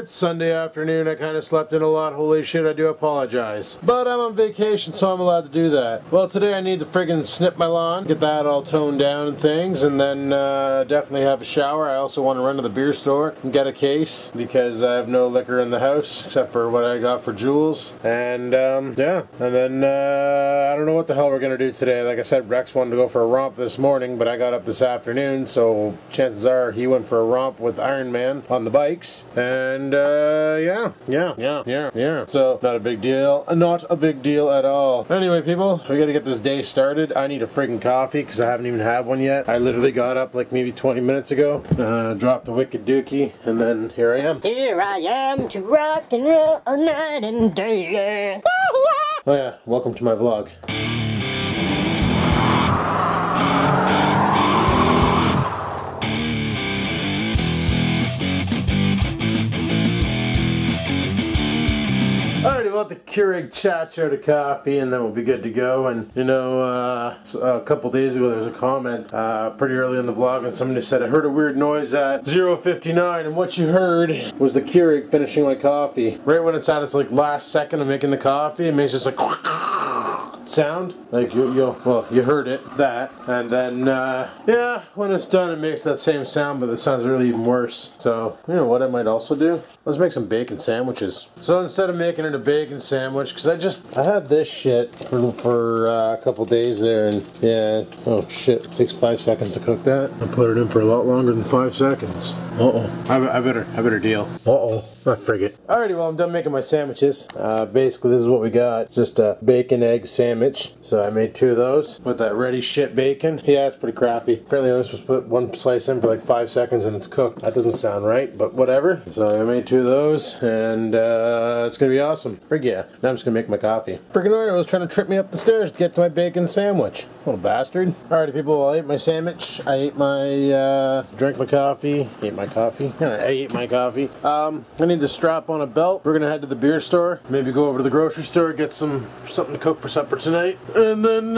It's Sunday afternoon. I kind of slept in a lot. Holy shit, I do apologize. But I'm on vacation, so I'm allowed to do that. Well, today I need to friggin' snip my lawn, get that all toned down and things, and then definitely have a shower. I also want to run to the beer store and get a case because I have no liquor in the house except for what I got for Jules. And yeah, and then I don't know what the hell we're gonna do today. Like I said, Rex wanted to go for a romp this morning, but I got up this afternoon, so chances are he went for a romp with Iron Man on the bikes. And yeah. So not a big deal, not a big deal at all. Anyway, people, we gotta get this day started. I need a friggin' coffee because I haven't even had one yet. I literally got up like maybe 20 minutes ago, dropped the wicked dookie, and then here I am. Here I am to rock and roll all night and day. Yeah. Oh yeah, welcome to my vlog. Alrighty, we'll have the Keurig Chacho to coffee and then we'll be good to go. And you know, a couple days ago there was a comment pretty early in the vlog and somebody said, I heard a weird noise at 0:59 and what you heard was the Keurig finishing my coffee. Right when it's at its like last second of making the coffee, it makes just like sound. Like you heard it, that. And then yeah, when it's done it makes that same sound, but it sounds really even worse. So you know what I might also do? Let's make some bacon sandwiches. So instead of making it a bacon sandwich, because I had this shit for a couple days there, and yeah, oh shit, it takes 5 seconds to cook that. I put it in for a lot longer than 5 seconds. Uh-oh. I better deal. Uh-oh. I forget. Alrighty, well I'm done making my sandwiches. Basically this is what we got. Just a bacon egg sandwich. So I made two of those with that ready shit bacon. Yeah, it's pretty crappy. Apparently I was supposed to put one slice in for like 5 seconds and it's cooked. That doesn't sound right, but whatever. So I made two of those and it's gonna be awesome. Frig yeah. Now I'm just gonna make my coffee. Friggin' Oreo was trying to trip me up the stairs to get to my bacon sandwich. Little bastard. Alrighty people, I ate my sandwich. I ate my, drank my coffee. Ate my coffee. I ate my coffee. I need to strap on a belt. We're gonna head to the beer store, maybe go over to the grocery store, get something to cook for supper tonight, and then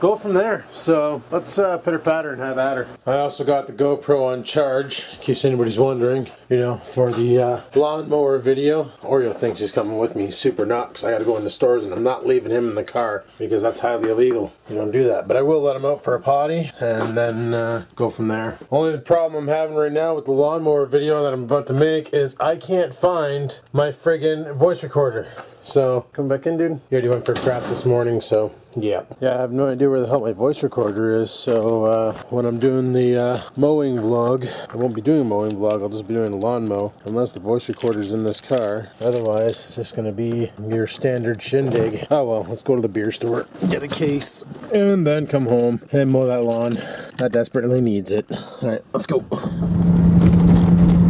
go from there. So let's pitter patter and have at her. I also got the GoPro on charge, in case anybody's wondering, you know, for the lawnmower video. Oreo thinks he's coming with me, super not, because I gotta go into stores and I'm not leaving him in the car because that's highly illegal. You don't do that, but I will let him out for a potty and then go from there. Only the problem I'm having right now with the lawnmower video that I'm about to make is I can't find my friggin' voice recorder. So, come back in, dude. You already went for crap this morning, so, yeah. Yeah, I have no idea where the hell my voice recorder is, so, when I'm doing the, mowing vlog, I won't be doing a mowing vlog, I'll just be doing a lawn mow, unless the voice recorder's in this car. Otherwise, it's just gonna be your standard shindig. Oh, well, let's go to the beer store, get a case, and then come home and mow that lawn. That desperately needs it. Alright, let's go.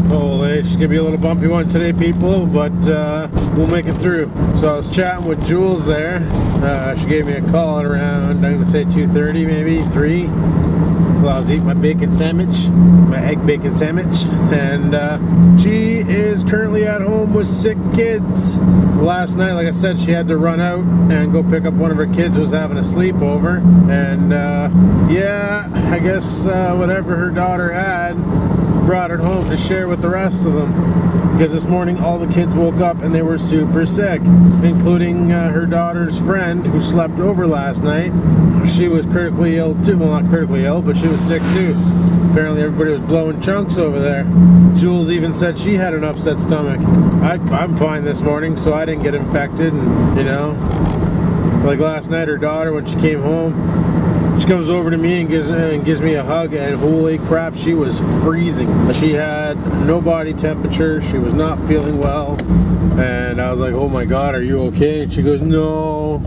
Holy, it's gonna be a little bumpy one today, people, but we'll make it through. So I was chatting with Jules there. She gave me a call at around, I'm gonna say 2:30, maybe 3. Well, I was eating my bacon sandwich, my egg bacon sandwich, and she is currently at home with sick kids. Last night, like I said, she had to run out and go pick up one of her kids who was having a sleepover, and yeah, I guess whatever her daughter had, brought it home to share with the rest of them, because this morning all the kids woke up and they were super sick, including her daughter's friend who slept over last night. She was critically ill too, well not critically ill, but she was sick too. Apparently everybody was blowing chunks over there. Jules even said she had an upset stomach. I'm fine this morning, so I didn't get infected. And you know, like last night her daughter, when she came home, she comes over to me and gives me a hug, and holy crap, she was freezing. She had no body temperature, she was not feeling well, and I was like, oh my god, are you okay? And she goes, no,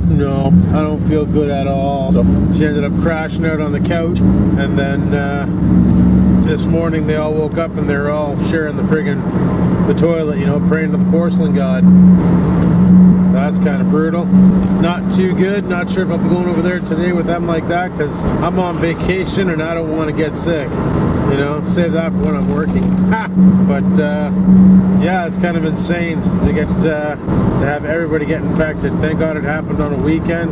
I don't feel good at all. So she ended up crashing out on the couch, and then this morning they all woke up and they're all sharing the friggin' the toilet, you know, praying to the porcelain god. That's kind of brutal. Not too good. Not sure if I'll be going over there today with them like that, because I'm on vacation and I don't want to get sick. You know, save that for when I'm working. Ha! But yeah, it's kind of insane to get to have everybody get infected. Thank God it happened on a weekend,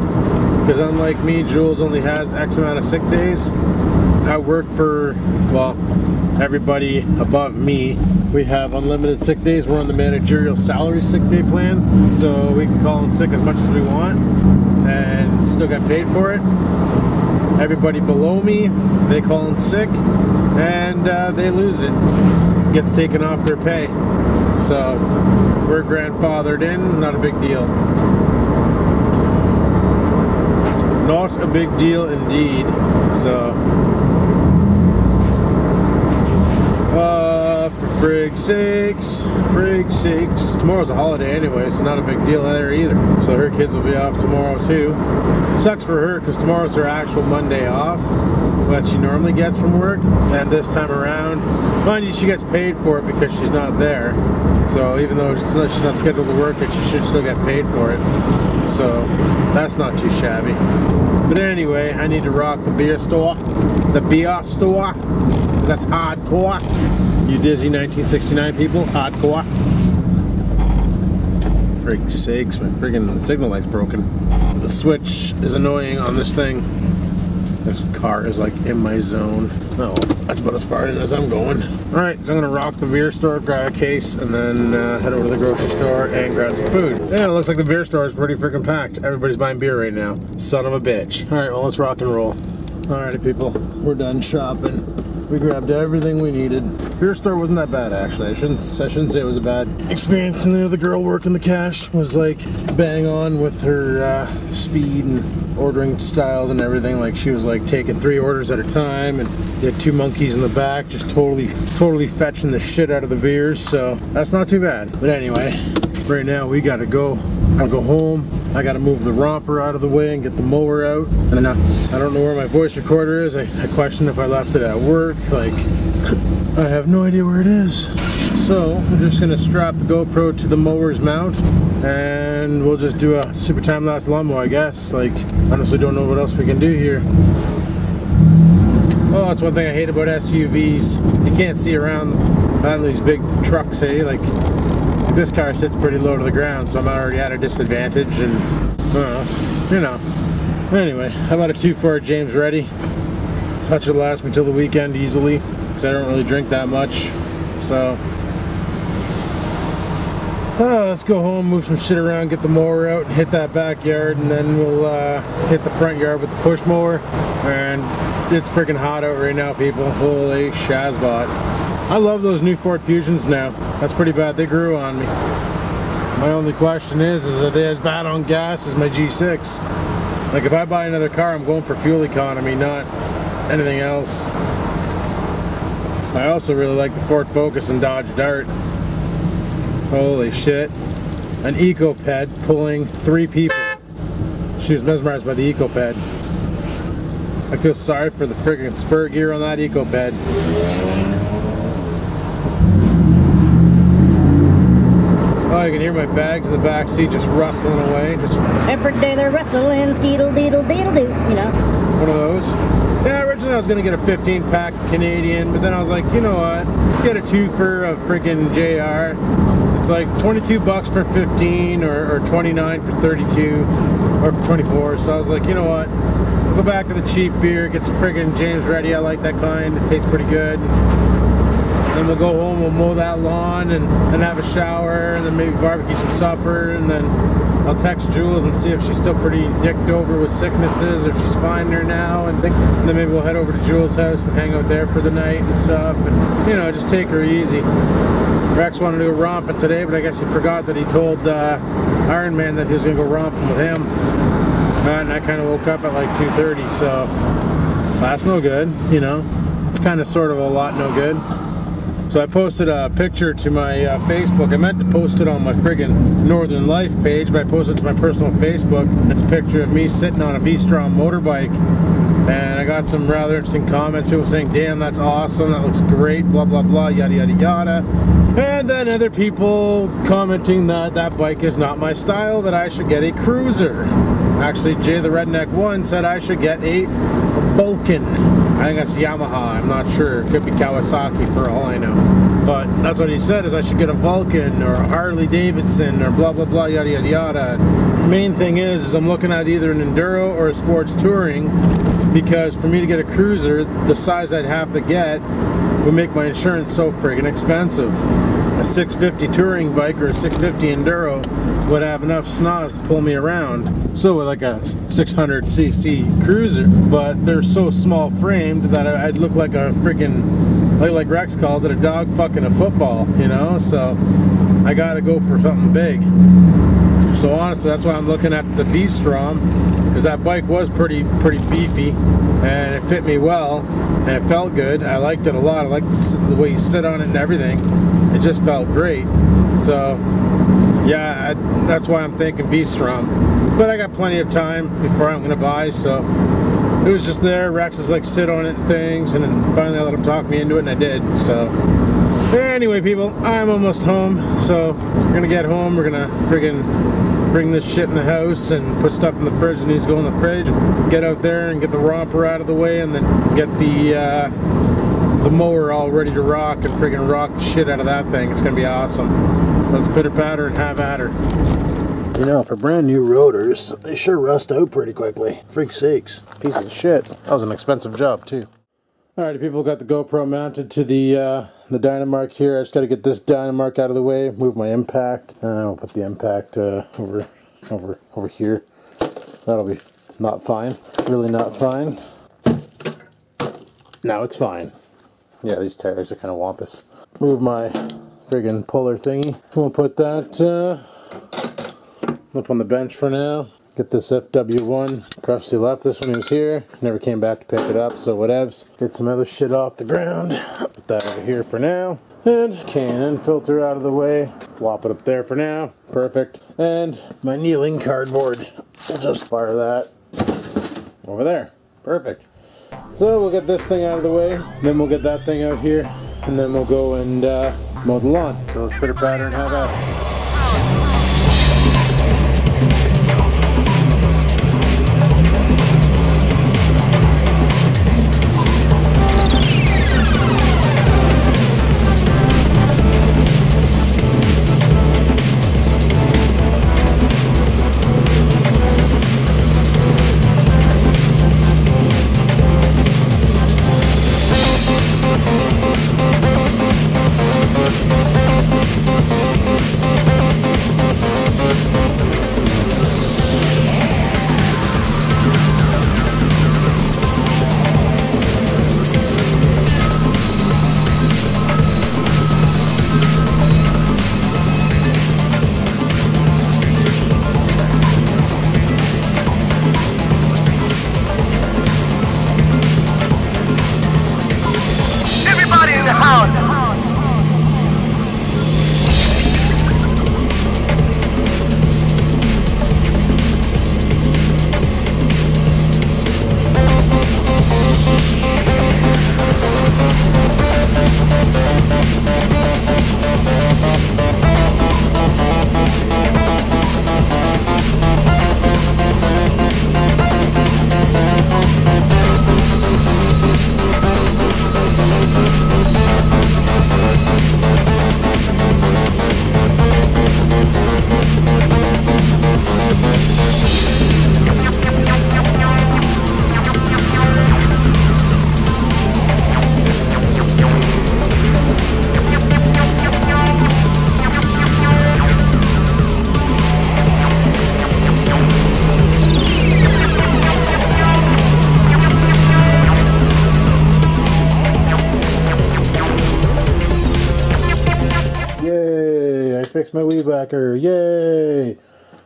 because unlike me, Jules only has X amount of sick days. I work for, well, everybody above me. We have unlimited sick days. We're on the managerial salary sick day plan, so we can call in sick as much as we want and still get paid for it. Everybody below me, they call in sick and they lose it. It gets taken off their pay. So we're grandfathered in, not a big deal. Not a big deal indeed. So for frig sakes, tomorrow's a holiday anyway, so not a big deal there either. So her kids will be off tomorrow too. Sucks for her because tomorrow's her actual Monday off that she normally gets from work, and this time around, mind you, she gets paid for it because she's not there. So even though she's not scheduled to work, she should still get paid for it. So that's not too shabby. But anyway, I need to rock the beer store. The beer store. Because that's hardcore. You dizzy 1969 people. Hardcore. Freak sakes, my friggin' signal light's broken. The switch is annoying on this thing. This car is like in my zone. Oh, that's about as far in as I'm going. All right, so I'm gonna rock the beer store, grab a case, and then head over to the grocery store and grab some food. Yeah, it looks like the beer store is pretty freaking packed. Everybody's buying beer right now. Son of a bitch. All right, well, let's rock and roll. All righty, people, we're done shopping. We grabbed everything we needed. Beer store wasn't that bad, actually. I shouldn't say it was a bad experience. And the other girl working the cash was like bang on with her speed and ordering styles and everything. Like she was like taking 3 orders at a time, and you had 2 monkeys in the back just totally fetching the shit out of the beers, so that's not too bad. But anyway, right now we gotta go. I'll go home. I gotta move the romper out of the way and get the mower out. And I don't know where my voice recorder is. I questioned if I left it at work. Like, I have no idea where it is. So I'm just gonna strap the GoPro to the mower's mount, and we'll just do a super time lapse lawnmower, I guess. Like, honestly, don't know what else we can do here. Oh, that's one thing I hate about SUVs. You can't see around these big trucks, eh? Like, this car sits pretty low to the ground, so I'm already at a disadvantage, and you know. Anyway, how about a 2.4 James Ready? That should last me till the weekend easily, because I don't really drink that much, so. Let's go home, move some shit around, get the mower out, and hit that backyard, and then we'll hit the front yard with the push mower. And it's freaking hot out right now, people. Holy shazbot. I love those new Ford Fusions now. That's pretty bad. They grew on me. My only question is are they as bad on gas as my G6? Like, if I buy another car, I'm going for fuel economy, not anything else. I also really like the Ford Focus and Dodge Dart. Holy shit. An eco-ped pulling 3 people. She was mesmerized by the eco-ped. I feel sorry for the friggin' spur gear on that eco-ped. Oh, you can hear my bags in the back seat just rustling away. Just every day they're rustling, skeetle deedle deedle doo, you know. One of those. Yeah, originally I was going to get a 15-pack Canadian, but then I was like, you know what? Let's get a 2-fer of friggin' JR. It's like 22 bucks for 15 or 29 for 32 or for 24. So I was like, you know what? We'll go back to the cheap beer, get some friggin' James Ready. I like that kind. It tastes pretty good. And then we'll go home, we'll mow that lawn and then have a shower and then maybe barbecue some supper, and then I'll text Jules and see if she's still pretty dicked over with sicknesses or if she's fine there now and things. And then maybe we'll head over to Jules' house and hang out there for the night and stuff, and you know, just take her easy. Rex wanted to do a romping today, but I guess he forgot that he told Iron Man that he was going to go romping with him. And I kind of woke up at like 2:30, so that's no good, you know. It's kind of sort of a lot no good. So I posted a picture to my Facebook. I meant to post it on my friggin' Northern Life page, but I posted it to my personal Facebook. It's a picture of me sitting on a V-Strom motorbike. And I got some rather interesting comments, people saying, damn, that's awesome, that looks great, blah, blah, blah, yada, yada, yada. And then other people commenting that that bike is not my style, that I should get a cruiser. Actually, Jay the Redneck One said I should get a Vulcan. I think that's Yamaha, I'm not sure. It could be Kawasaki for all I know. But that's what he said, is I should get a Vulcan or a Harley Davidson or blah, blah, blah, yada, yada, yada. The main thing is I'm looking at either an Enduro or a sports touring. Because for me to get a cruiser, the size I'd have to get would make my insurance so friggin' expensive. A 650 touring bike or a 650 Enduro would have enough snaz to pull me around. So with like a 600cc cruiser, but they're so small framed that I'd look like a friggin', like Rex calls it, a dog fucking a football, you know? So I gotta go for something big. So honestly, that's why I'm looking at the B-Strom, because that bike was pretty beefy, and it fit me well, and it felt good. I liked it a lot. I liked the way you sit on it and everything. It just felt great. So yeah, that's why I'm thinking B-Strom. But I got plenty of time before I'm gonna buy, so it was just there. Rex is like sit on it and things, and then finally I let him talk me into it, and I did. So anyway, people, I'm almost home, so we're gonna get home, we're gonna friggin' bring this shit in the house and put stuff in the fridge that needs to go in the fridge, and get out there and get the romper out of the way, and then get the mower all ready to rock and friggin' rock the shit out of that thing. It's gonna be awesome. Let's pitter-patter and have at her. You know, for brand new rotors, they sure rust out pretty quickly. Freak sakes, piece of shit. That was an expensive job too. Alrighty, people, got the GoPro mounted to the Dynamark here. I just got to get this Dynamark out of the way, move my impact, and I'll put the impact over here. That'll be not fine, really not fine. Now it's fine. Yeah, these tires are kind of wampus. Move my friggin' puller thingy. We'll put that up on the bench for now. Get this FW1. Crusty left this one. He was here. Never came back to pick it up, so whatevs. Get some other shit off the ground. Put that over here for now. And K&N filter out of the way. Flop it up there for now. Perfect. And my kneeling cardboard. We'll just fire that over there. Perfect. So we'll get this thing out of the way. Then we'll get that thing out here. And then we'll go and mow the lawn. So let's put a pattern and have at it. My weed whacker, yay!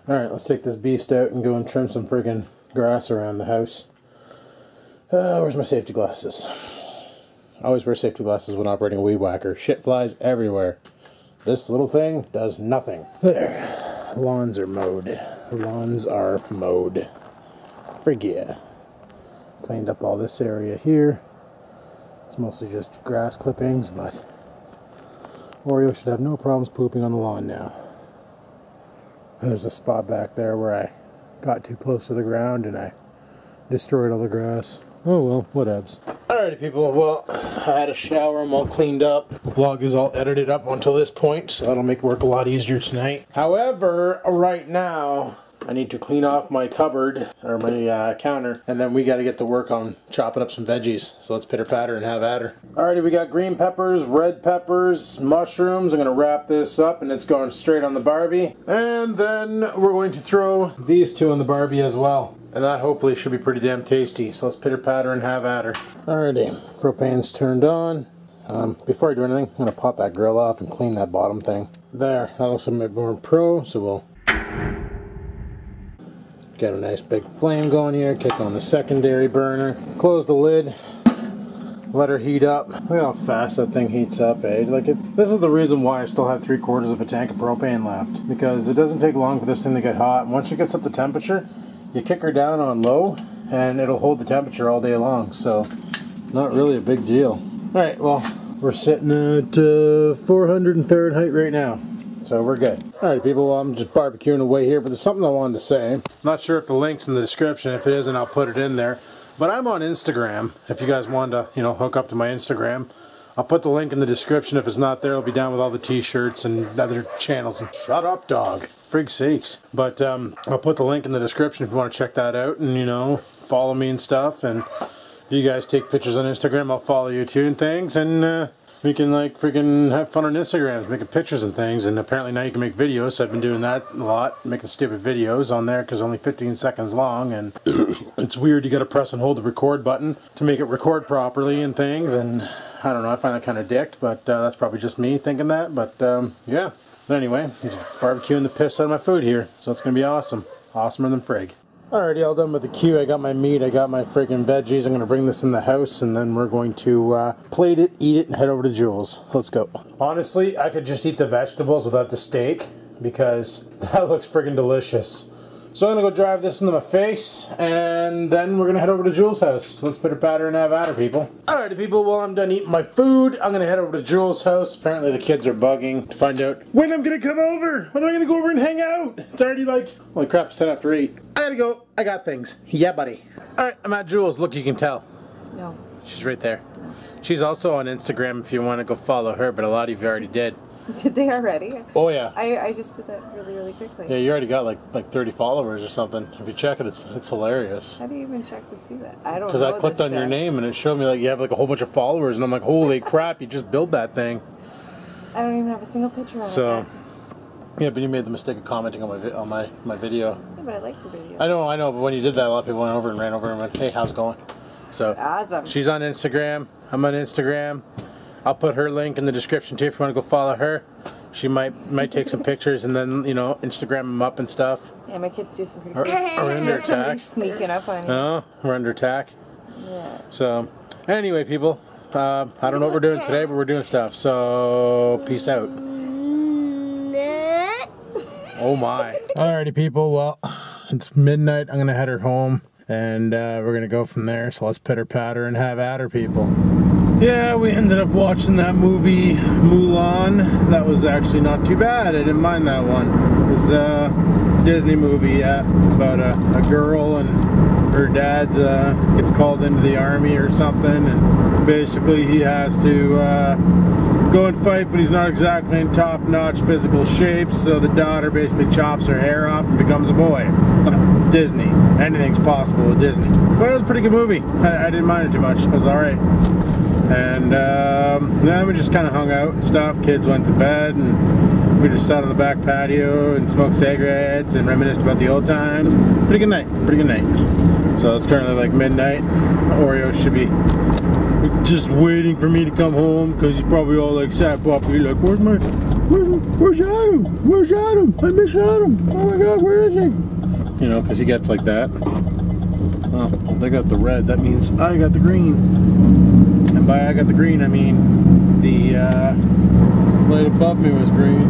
Alright, let's take this beast out and go and trim some friggin' grass around the house. Where's my safety glasses? I always wear safety glasses when operating a weed whacker. Shit flies everywhere. This little thing does nothing. There. Lawns are mowed. Lawns are mowed. Frig yeah. Cleaned up all this area here. It's mostly just grass clippings, but Oreo should have no problems pooping on the lawn now. There's a spot back there where I got too close to the ground and I destroyed all the grass. Oh well, whatevs. Alrighty, people, well, I had a shower, I'm all cleaned up. The vlog is all edited up until this point, so that'll make work a lot easier tonight. However, right now, I need to clean off my cupboard, or my counter, and then we got to get to work on chopping up some veggies. So let's pitter patter and have at her. Alrighty, we got green peppers, red peppers, mushrooms. I'm going to wrap this up and it's going straight on the Barbie. And then we're going to throw these two on the Barbie as well. And that hopefully should be pretty damn tasty. So let's pitter patter and have at her. Alrighty, propane's turned on. Before I do anything, I'm going to pop that grill off and clean that bottom thing. There, that looks a bit more pro, so we'll get a nice big flame going here, kick on the secondary burner, close the lid, let her heat up. Look at how fast that thing heats up, eh? Like this is the reason why I still have 3/4 of a tank of propane left, because it doesn't take long for this thing to get hot. And once it gets up to temperature, you kick her down on low, and it'll hold the temperature all day long, so not really a big deal. Alright, well, we're sitting at 400 in Fahrenheit right now, so we're good. Alright people, well, I'm just barbecuing away here, but there's something I wanted to say. Not sure if the link's in the description. If it isn't, I'll put it in there. But I'm on Instagram, if you guys wanted to, you know, hook up to my Instagram. I'll put the link in the description. If it's not there, it'll be down with all the t-shirts and other channels. And shut up, dog. Frig's sakes. But I'll put the link in the description if you want to check that out and, you know, follow me and stuff. And you guys take pictures on Instagram, I'll follow you too and things, and we can like freaking have fun on Instagram, making pictures and things. And apparently now you can make videos, so I've been doing that a lot, making stupid videos on there because only 15 seconds long, and it's weird, you gotta press and hold the record button to make it record properly and things, and I don't know, I find that kind of dicked, but that's probably just me thinking that, but yeah. But anyway, I'm just barbecuing the piss out of my food here, so it's gonna be awesome. Awesomer than frig. Alrighty, all done with the queue. I got my meat, I got my friggin' veggies. I'm gonna bring this in the house and then we're going to plate it, eat it, and head over to Jules. Let's go. Honestly, I could just eat the vegetables without the steak because that looks friggin' delicious. So I'm gonna go drive this into my face and then we're gonna head over to Jules' house. Let's put a batter and have at her, people. Alrighty people, while I'm done eating my food, I'm gonna head over to Jules' house. Apparently the kids are bugging to find out when I'm gonna come over. When am I gonna go over and hang out? It's already like, holy crap, it's 10 after 8. I gotta go, I got things. Yeah, buddy. Alright, I'm at Jules, look, you can tell. No. She's right there. She's also on Instagram if you wanna go follow her, but a lot of you already did. Did they already? Oh yeah. I just did that really quickly. Yeah, you already got like 30 followers or something. If you check it, it's hilarious. How do you even check to see that? I don't know. Because I clicked on your name and it showed me like you have like a whole bunch of followers and I'm like, holy crap, you just built that thing. I don't even have a single picture on it. So, yeah, but you made the mistake of commenting on my video. Yeah, but I like your video. I know, but when you did that, a lot of people went over and ran over and went, hey, how's it going? So awesome. She's on Instagram. I'm on Instagram. I'll put her link in the description too if you want to go follow her. She might take some pictures and then, you know, Instagram them up and stuff. Yeah, my kids do some pretty cool things. We're under attack. Sneaking up on you. Oh, we're under attack. Yeah. So, anyway, people, I don't know what we're doing today, but we're doing stuff. So, peace out. Oh my. Alrighty, people. Well, it's midnight. I'm gonna head her home, and we're gonna go from there. So let's pitter patter and have at her, people. Yeah, we ended up watching that movie, Mulan. That was actually not too bad. I didn't mind that one. It was a Disney movie, yeah, about a girl and her dad gets called into the army or something. And basically he has to go and fight, but he's not exactly in top-notch physical shape. So the daughter basically chops her hair off and becomes a boy. It's Disney. Anything's possible with Disney. But it was a pretty good movie. I didn't mind it too much. It was all right. And then we just kind of hung out and stuff. Kids went to bed and we just sat on the back patio and smoked cigarettes and reminisced about the old times. Pretty good night, pretty good night. So it's currently like midnight. Oreo should be just waiting for me to come home because he's probably all like sad puppy, like where's Adam? Where's Adam? I miss Adam. Oh my God, where is he? You know, because he gets like that. Oh, they got the red. That means I got the green. And by I got the green, I mean the light above me was green,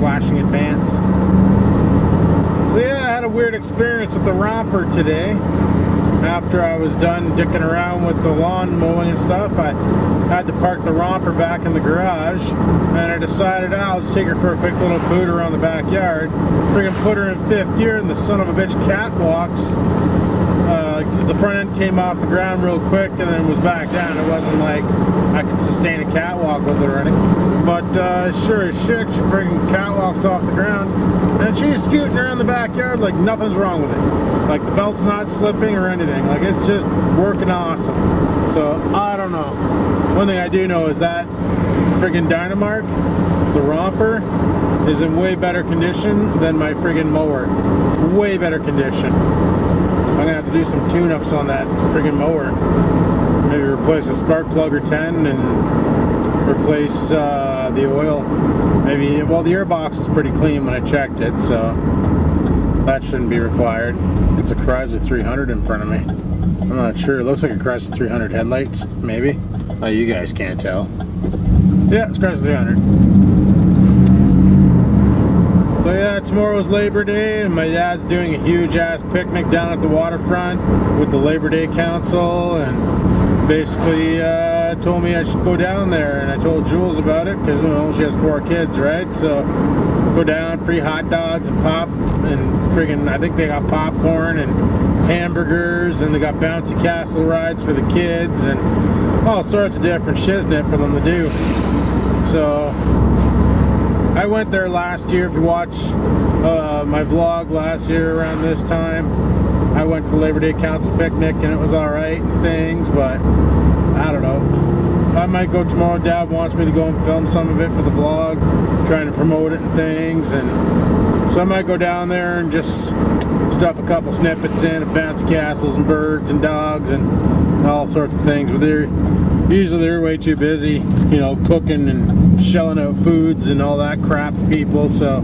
flashing advanced. So yeah, I had a weird experience with the romper today. After I was done dicking around with the lawn mowing and stuff, I had to park the romper back in the garage, and I decided, I'll just take her for a quick little boot around the backyard. Freaking put her in fifth gear, and the son of a bitch cat walks. the front end came off the ground real quick and then was back down. It wasn't like I could sustain a catwalk with it or anything. But sure as shit, she freaking catwalks off the ground and she's scooting around the backyard like nothing's wrong with it. Like the belt's not slipping or anything. Like it's just working awesome. So I don't know. One thing I do know is that friggin' Dynamark, the romper, is in way better condition than my friggin' mower. Way better condition. I'm gonna have to do some tune-ups on that friggin' mower. Maybe replace a spark plug or 10 and replace the oil. Maybe, well, the airbox is pretty clean when I checked it, so that shouldn't be required. It's a Chrysler 300 in front of me. I'm not sure. It looks like a Chrysler 300 headlights, maybe. Oh, you guys can't tell. Yeah, it's Chrysler 300. So yeah, tomorrow's Labor Day and my dad's doing a huge ass picnic down at the waterfront with the Labor Day Council, and basically told me I should go down there, and I told Jules about it because, well, she has 4 kids, right? So go down, free hot dogs and pop and friggin', I think they got popcorn and hamburgers, and they got bouncy castle rides for the kids and all sorts of different shiznit for them to do. So I went there last year. If you watch my vlog last year around this time, I went to the Labor Day Council picnic and it was alright and things, but I don't know. I might go tomorrow. Dad wants me to go and film some of it for the vlog, trying to promote it and things, and so I might go down there and just stuff a couple snippets in of bouncy castles and birds and dogs and all sorts of things. But usually they're way too busy, you know, cooking and shelling out foods and all that crap to people, so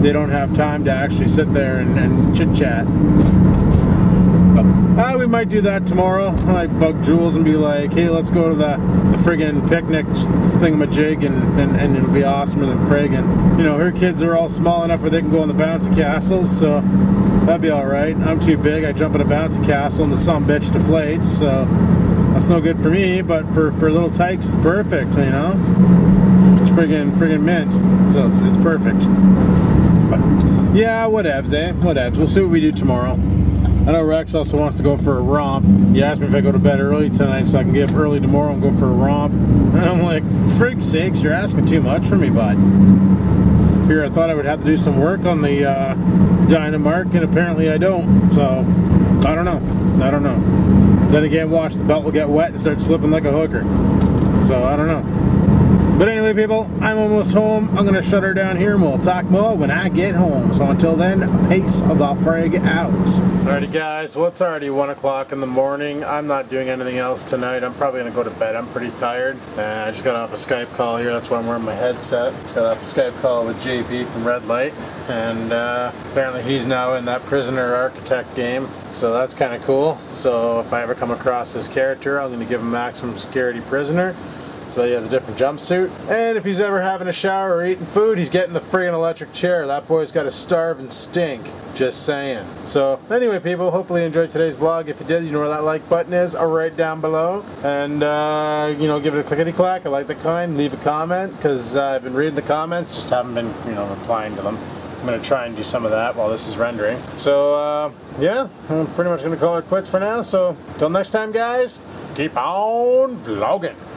they don't have time to actually sit there and chit-chat. We might do that tomorrow. I might bug Jules and be like, hey, let's go to the friggin' picnic thingamajig, and it'll be awesomer than friggin'. You know, her kids are all small enough where they can go on the bouncy castles, so that'd be alright. I'm too big. I jump in a bouncy castle and the sumbitch deflates, so that's no good for me, but for little tykes, it's perfect, you know? It's friggin' mint, so it's perfect. But yeah, whatevs, eh? Whatevs. We'll see what we do tomorrow. I know Rex also wants to go for a romp. He asked me if I go to bed early tonight so I can get up early tomorrow and go for a romp. And I'm like, frig sakes, you're asking too much for me, bud. Here, I thought I would have to do some work on the Dynamark, and apparently I don't, so I don't know. I don't know. Then again, watch, the belt will get wet and start slipping like a hooker. So, I don't know. But anyway, people, I'm almost home. I'm going to shut her down here and we'll talk more when I get home. So, until then, peace of the frig out. Alrighty, guys. Well, it's already 1 o'clock in the morning. I'm not doing anything else tonight. I'm probably going to go to bed. I'm pretty tired. And I just got off a Skype call here. That's why I'm wearing my headset. Just got off a Skype call with JP from Red Light. And apparently he's now in that Prisoner Architect game, so that's kind of cool. So if I ever come across this character, I'm going to give him maximum security prisoner, so that he has a different jumpsuit. And if he's ever having a shower or eating food, he's getting the friggin' electric chair. That boy's got to starve and stink. Just saying. So anyway, people, hopefully you enjoyed today's vlog. If you did, you know where that like button is, right down below. And you know, give it a clickety-clack. I like the kind. Leave a comment, because I've been reading the comments, just haven't been, you know, replying to them. I'm going to try and do some of that while this is rendering. So, yeah, I'm pretty much going to call it quits for now. So, till next time, guys, keep on vlogging.